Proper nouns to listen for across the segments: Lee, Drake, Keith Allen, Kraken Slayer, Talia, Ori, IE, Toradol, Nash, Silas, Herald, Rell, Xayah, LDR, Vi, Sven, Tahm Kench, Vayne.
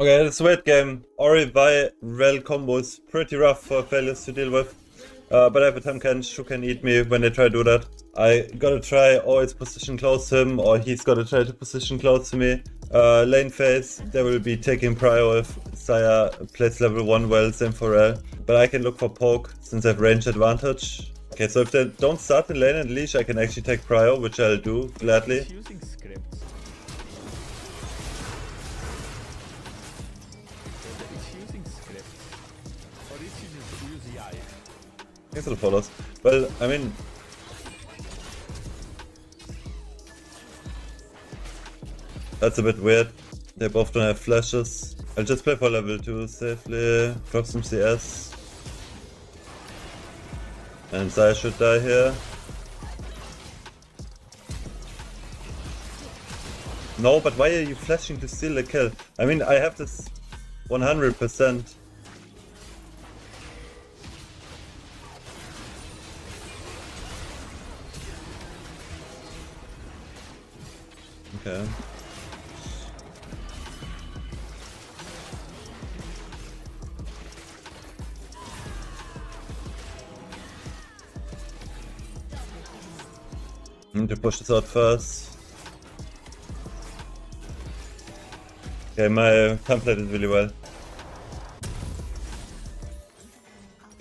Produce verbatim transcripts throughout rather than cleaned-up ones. Okay, it's a weight game. Ori, Vi, Rell combo is pretty rough for failures to deal with. Uh, but I have a Tahm Kench who can eat me when they try to do that. I gotta try always position close to him, or he's gotta try to position close to me. Uh, lane phase, they will be taking prio if Xayah plays level one well, same for Rell. But I can look for poke since I have range advantage. Okay, so if they don't start the lane and leash, I can actually take prio, which I'll do gladly. I guess it'll follow us. Well, I mean... That's a bit weird. They both don't have flashes. I'll just play for level two safely. Drop some C S. And Xayah should die here. No, but why are you flashing to steal the kill? I mean, I have this one hundred percent. Okay. I need to push this out first. Okay, my template did really well.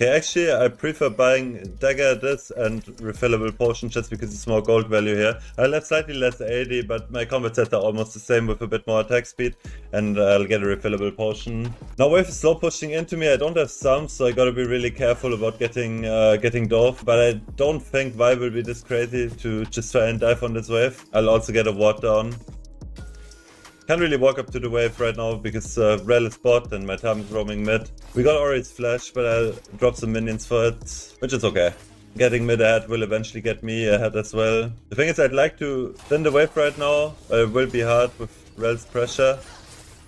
Okay, actually I prefer buying dagger this and refillable potion just because it's more gold value here. I'll have slightly less A D, but my combat sets are almost the same with a bit more attack speed, and I'll get a refillable potion. Now wave is slow pushing into me. I don't have sum, so I gotta be really careful about getting uh, getting dwarf, but I don't think Vi will be this crazy to just try and dive on this wave. I'll also get a ward down. Can't really walk up to the wave right now because uh, Rell is bot and my Tahm is roaming mid. We got Ori's flash, but I'll drop some minions for it, which is okay. Getting mid ahead will eventually get me ahead as well. The thing is, I'd like to thin the wave right now, but it will be hard with Rell's pressure.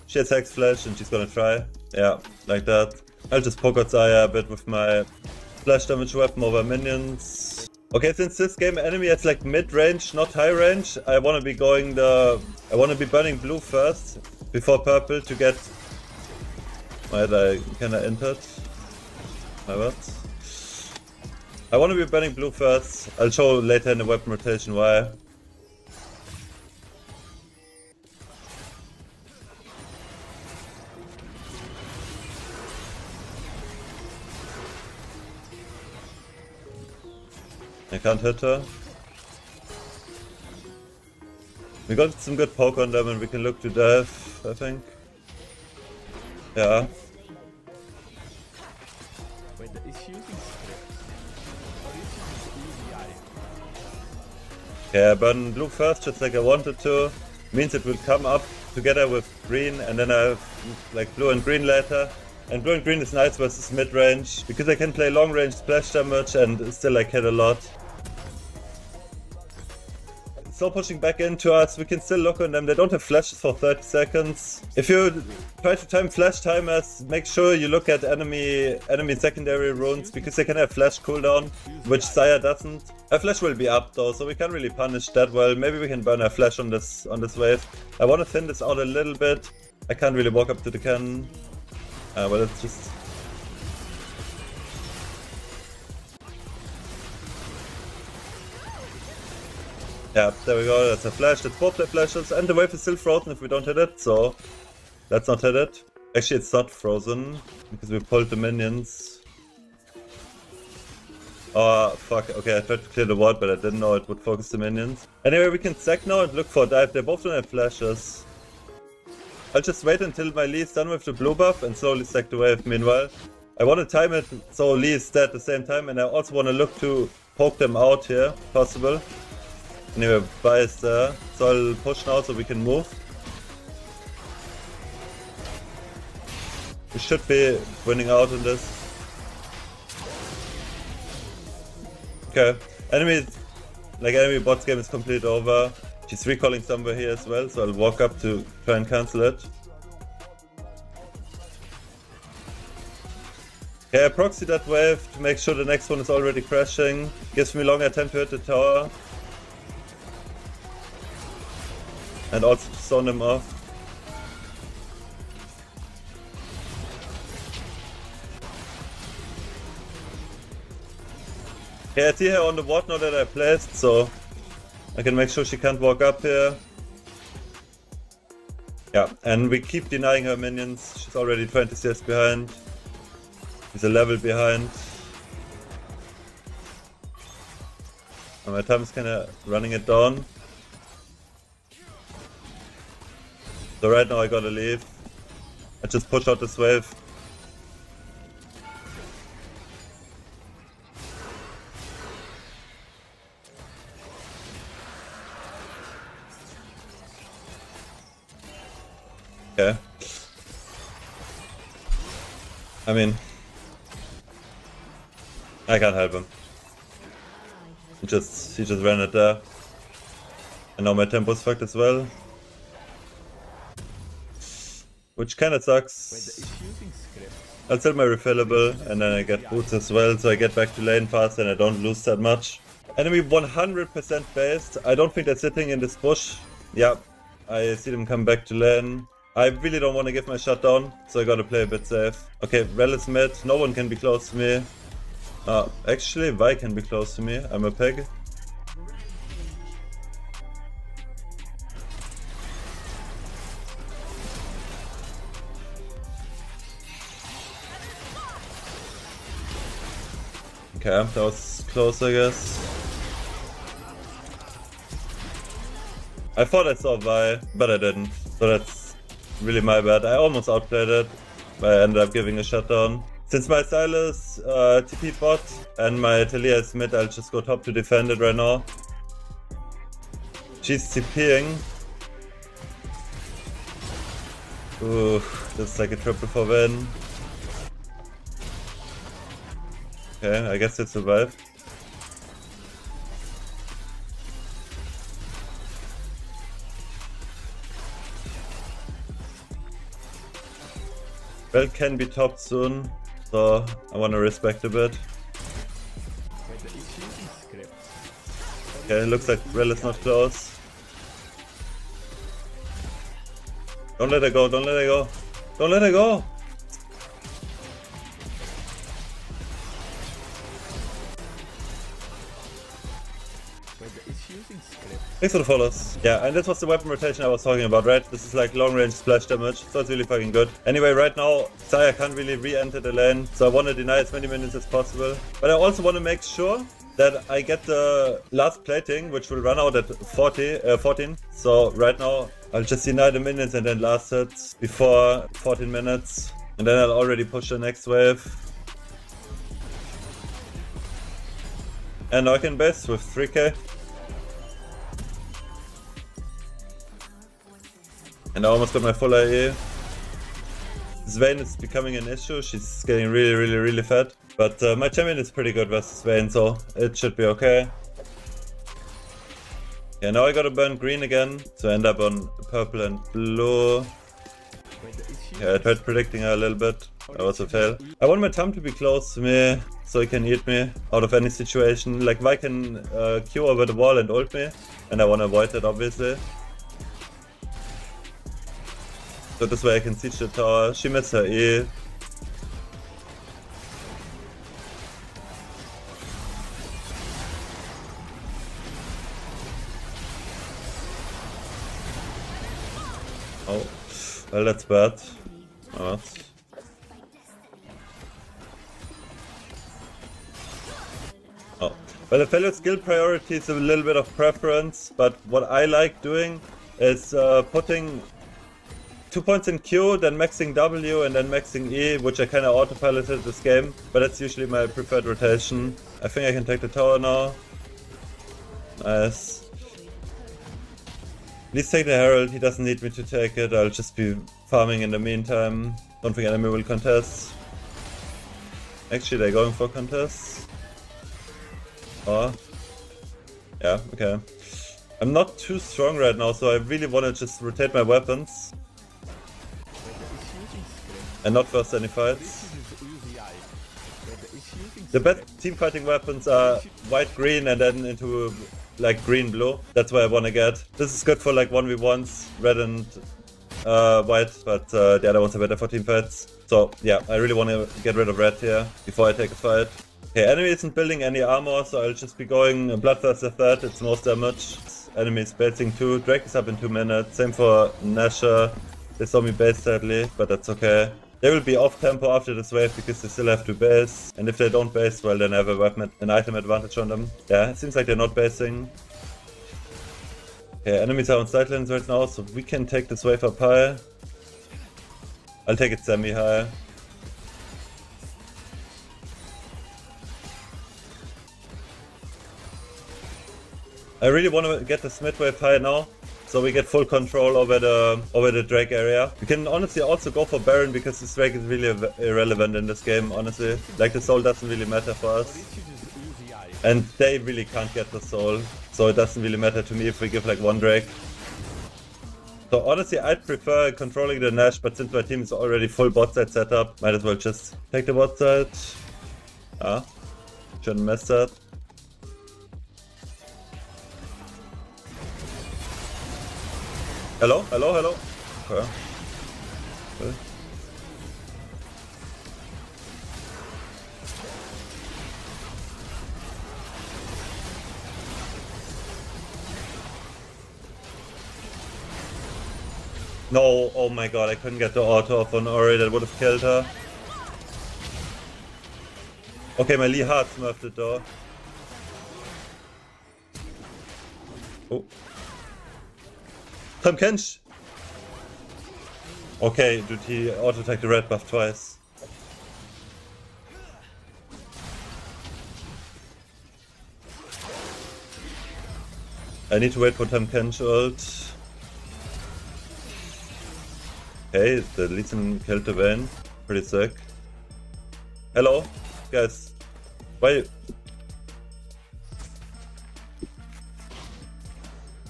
She has Hex Flash and she's gonna try. Yeah, like that. I'll just poke out Xayah a bit with my flash damage weapon over minions. Okay, since this game enemy has like mid-range, not high-range, I want to be going the... I want to be burning blue first, before purple to get... Wait, I kind of entered. My bad. I want to be burning blue first. I'll show later in the weapon rotation why. I can't hit her. We got some good poke on them and we can look to dive, I think. Yeah. Wait, is using yeah, burn blue first just like I wanted to. Means it will come up together with green, and then I have like blue and green later. And blue and green is nice versus mid-range, because I can play long-range splash damage and still like hit a lot. Slow pushing back into us, we can still lock on them, they don't have flashes for thirty seconds. If you try to time flash timers, make sure you look at enemy enemy secondary runes, because they can have flash cooldown, which Xayah doesn't. Our flash will be up though, so we can't really punish that well. Maybe we can burn our flash on this, on this wave. I want to thin this out a little bit. I can't really walk up to the cannon. Uh, well, it's just... Yeah, there we go, that's a flash, that's four play flashes, and the wave is still frozen if we don't hit it, so... Let's not hit it. Actually, it's not frozen, because we pulled the minions. Oh, fuck, okay, I tried to clear the ward, but I didn't know it would focus the minions. Anyway, we can sack now and look for a dive, they both don't have flashes. I'll just wait until my Lee is done with the blue buff and slowly stack the wave. Meanwhile, I want to time it so Lee is dead at the same time, and I also want to look to poke them out here, if possible. Anyway, Vi is there, so I'll push now so we can move. We should be winning out in this. Okay, enemy, like enemy bot's game is completely over. She's recalling somewhere here as well, so I'll walk up to try and cancel it. Okay, I proxy that wave to make sure the next one is already crashing. Gives me longer time to hit the tower. And also to stun them off. Yeah, it's here on the whatnot that I placed, so I can make sure she can't walk up here. Yeah, and we keep denying her minions. She's already twenty C S behind. She's a level behind. And my Tahm is kinda running it down. So right now I gotta leave. I just push out this wave. Okay. I mean, I can't help him. He just, he just ran it there. And now my tempo's fucked as well. Which kinda sucks. I'll sell my refillable and then I get boots as well, so I get back to lane fast and I don't lose that much. Enemy one hundred percent based. I don't think they're sitting in this bush. Yeah, I see them come back to lane. I really don't want to give my shot down, so I gotta play a bit safe. Okay, Rell is mid, no one can be close to me. Uh, actually, Vi can be close to me, I'm a peg. Okay, that was close, I guess. I thought I saw Vi, but I didn't, so that's really my bad. I almost outplayed it, but I ended up giving a shutdown. Since my Silas uh, T P bot and my Talia is mid, I'll just go top to defend it right now. She's TPing. Ooh, that's like a triple for Vayne. Okay, I guess it survived. Well, can be topped soon, so I want to respect a bit. Okay, looks like Rell is not close. Don't let her go, don't let her go. Don't let her go! Thanks for the follows. Yeah, and this was the weapon rotation I was talking about, right? This is like long-range splash damage, so it's really fucking good. Anyway, right now, Xayah can't really re-enter the lane, so I want to deny as many minions as possible. But I also want to make sure that I get the last plating, which will run out at forty, uh, fourteen. So right now, I'll just deny the minions and then last it before fourteen minutes. And then I'll already push the next wave. And I can base with three K. And I almost got my full I E. Vayne is becoming an issue. She's getting really, really, really fat. But uh, my champion is pretty good versus Vayne, so it should be okay. Yeah, now I gotta burn green again, so I end up on purple and blue. Yeah, I tried predicting her a little bit. I also failed. I want my Tahm to be close to me, so he can eat me out of any situation. Like, Vi can uh, Q over the wall and ult me, and I wanna avoid that, obviously. So this way I can siege the tower. She missed her E. Oh, well, that's bad. Oh. Oh. Well, the failure skill priority is a little bit of preference, but what I like doing is uh, putting two points in Q, then maxing W, and then maxing E, which I kinda autopiloted this game, but that's usually my preferred rotation. I think I can take the tower now. Nice. At least take the Herald, he doesn't need me to take it, I'll just be farming in the meantime. Don't think enemy will contest. Actually, they're going for contests. Oh. Yeah, okay. I'm not too strong right now, so I really wanna just rotate my weapons. And not first any fights. The best team fighting weapons are white, green, and then into like green, blue. That's what I want to get. This is good for like one v ones, red and uh, white, but uh, the other ones are better for team fights. So yeah, I really want to get rid of red here before I take a fight. Okay, enemy isn't building any armor, so I'll just be going Bloodthirst at that, it's most damage. Enemy is basing two, Drake is up in two minutes, same for Nash. They saw me base sadly, but that's okay. They will be off tempo after this wave because they still have to base, and if they don't base, well then I have a weapon, an item advantage on them. Yeah, it seems like they're not basing. Okay, enemies are on side lanes right now, so we can take this wave up high. I'll take it semi-high. I really want to get this mid wave high now, so we get full control over the over the Drake area. You can honestly also go for Baron because this Drake is really irrelevant in this game, honestly. Like the soul doesn't really matter for us. And they really can't get the soul, so it doesn't really matter to me if we give like one Drake. So honestly I'd prefer controlling the Nash, but since my team is already full bot side setup, might as well just take the bot side. Ah, shouldn't mess that. Hello, hello, hello. Okay. Okay. No, oh my god, I couldn't get the auto off on Ori, that would have killed her. Okay, my Lee hard smurfed it though. Oh. Tahm Kench! Okay, dude, he auto-attacked the red buff twice. I need to wait for Tahm Kench ult. Okay, the Legion killed the Vayne. Pretty sick. Hello, guys. Why?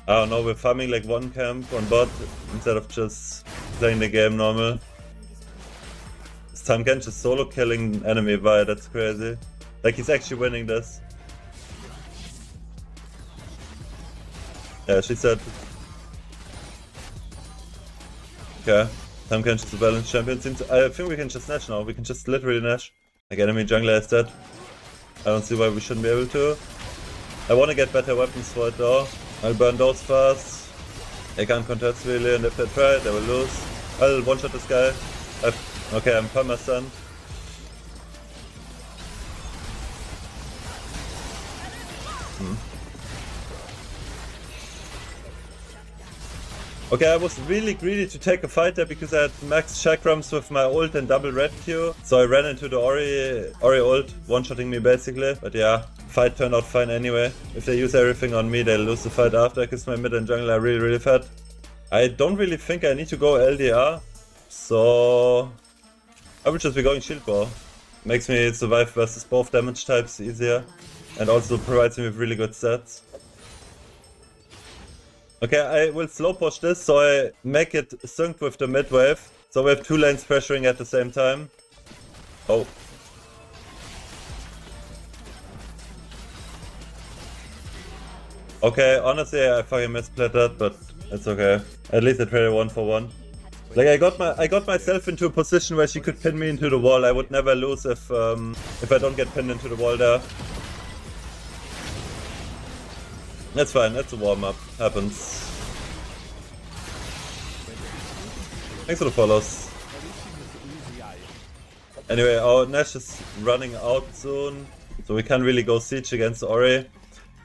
I don't know, we're farming like one camp on bot instead of just playing the game normal. This time Tahm Kench is solo killing enemy Vi, that's crazy. Like he's actually winning this. Yeah, she said. Okay, Tahm Kench is a balanced champion. Seems I think we can just Nash now, we can just literally Nash. Like enemy jungler is dead. I don't see why we shouldn't be able to. I want to get better weapons for it though. I'll burn those fast. They can't contest really, and if they try, they will lose. I'll one-shot this guy. I've... Okay, I'm perma-stunned. Hmm. Okay, I was really greedy to take a fight there because I had max chakrams with my ult and double red Q. So I ran into the Ori, Ori ult, one-shotting me basically, but yeah. Fight turned out fine anyway. If they use everything on me, they'll lose the fight after because my mid and jungle are really, really fat. I don't really think I need to go L D R, so I will just be going shield bow. Makes me survive versus both damage types easier and also provides me with really good stats. Okay, I will slow push this so I make it synced with the mid wave. So we have two lanes pressuring at the same time. Oh. Okay, honestly I fucking misplayed that, but it's okay. At least I traded one for one. Like I got my I got myself into a position where she could pin me into the wall. I would never lose if um, if I don't get pinned into the wall there. That's fine. That's a warm up. Happens. Thanks for the follows. Anyway, our Nash is running out soon, so we can't really go siege against Ori.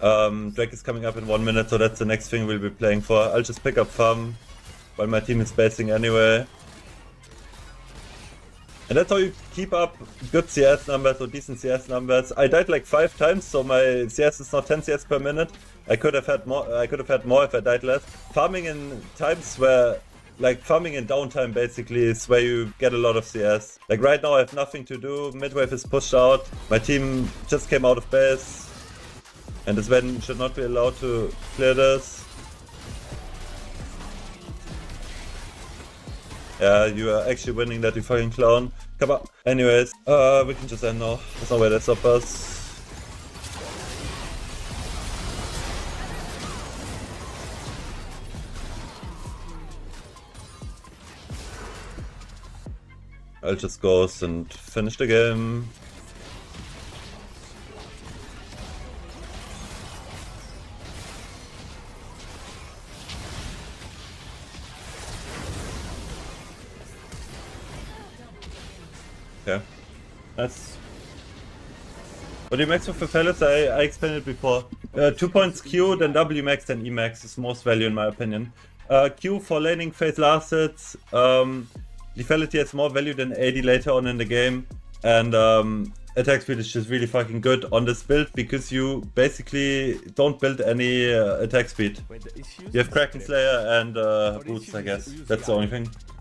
Um, Drake is coming up in one minute, so that's the next thing we'll be playing for. I'll just pick up farm while my team is basing anyway. And that's how you keep up good C S numbers or decent C S numbers. I died like five times, so my C S is not ten C S per minute. I could have had more. I could have had more if I died less. Farming in times where, like farming in downtime basically is where you get a lot of C S. Like right now I have nothing to do. Midwave is pushed out. My team just came out of base. And this Sven should not be allowed to clear this. Yeah, you are actually winning that, you fucking clown. Come on. Anyways, uh, we can just end now. There's no way they stop us. I'll just ghost and finish the game. Okay. That's... What do you max with the fellas? I, I explained it before. Uh, two points Q, then W max, then E max is most value in my opinion. Uh, Q for laning phase last hits. Um, lethality has more value than A D later on in the game. And um, attack speed is just really fucking good on this build because you basically don't build any uh, attack speed. You have Kraken Slayer and uh, boots, I guess. That's the only thing.